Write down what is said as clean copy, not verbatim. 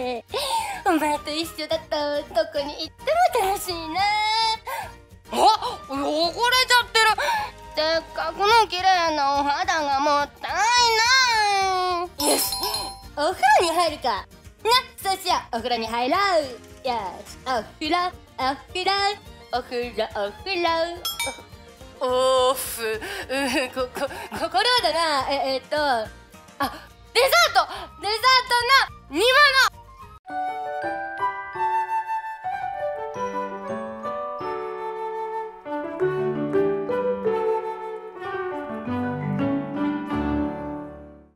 ね。お前と一緒だとどこに行っても楽しいな。あ、汚れちゃってる。せっかくの綺麗なお肌がもったいない。よし、お風呂に入るかな。そうしよう、お風呂に入ろう。よし、お風呂おーふ、うん、心だな。デザートの煮物